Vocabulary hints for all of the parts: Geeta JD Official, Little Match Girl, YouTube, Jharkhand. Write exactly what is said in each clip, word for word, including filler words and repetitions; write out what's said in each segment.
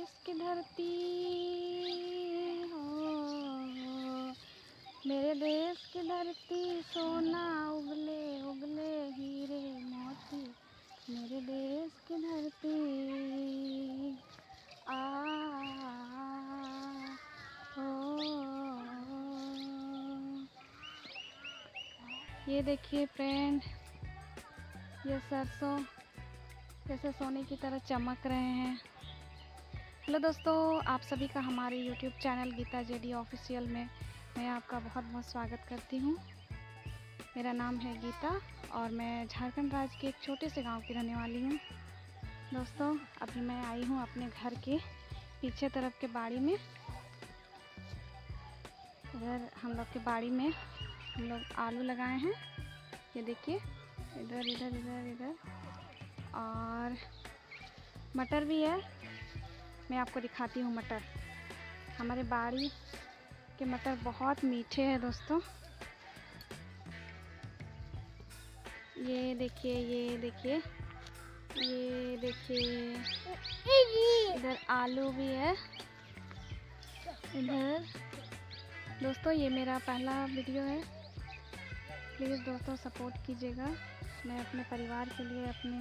देश की धरती हो, मेरे देश की धरती सोना उगले उगले हीरे मोती, मेरे देश की धरती। आ, आ ओ, ये देखिए फ्रेंड, ये सरसों जैसे सोने की तरह चमक रहे हैं। हेलो दोस्तों, आप सभी का हमारे YouTube channel Geeta JD official में मैं आपका बहुत बहुत स्वागत करती हूँ। मेरा नाम है गीता और मैं झारखंड राज्य के एक छोटे से गांव की रहने वाली हूँ। दोस्तों, अभी मैं आई हूँ अपने घर के पीछे तरफ के बाड़ी में। इधर हम लोग के बाड़ी में हम लोग आलू लगाए हैं, ये देखिए, इधर इधर इधर इधर, और मटर भी है। मैं आपको दिखाती हूँ मटर, हमारे बाड़ी के मटर बहुत मीठे हैं दोस्तों। ये देखिए ये देखिए ये देखिए, इधर आलू भी है इधर। दोस्तों, ये मेरा पहला वीडियो है, प्लीज़ दोस्तों सपोर्ट कीजिएगा। मैं अपने परिवार के लिए, अपने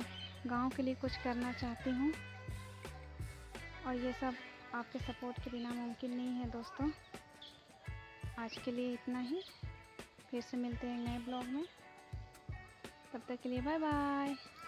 गांव के लिए कुछ करना चाहती हूं और ये सब आपके सपोर्ट के बिना मुमकिन नहीं है दोस्तों। आज के लिए इतना ही, फिर से मिलते हैं नए ब्लॉग में, तब तक के लिए बाय बाय।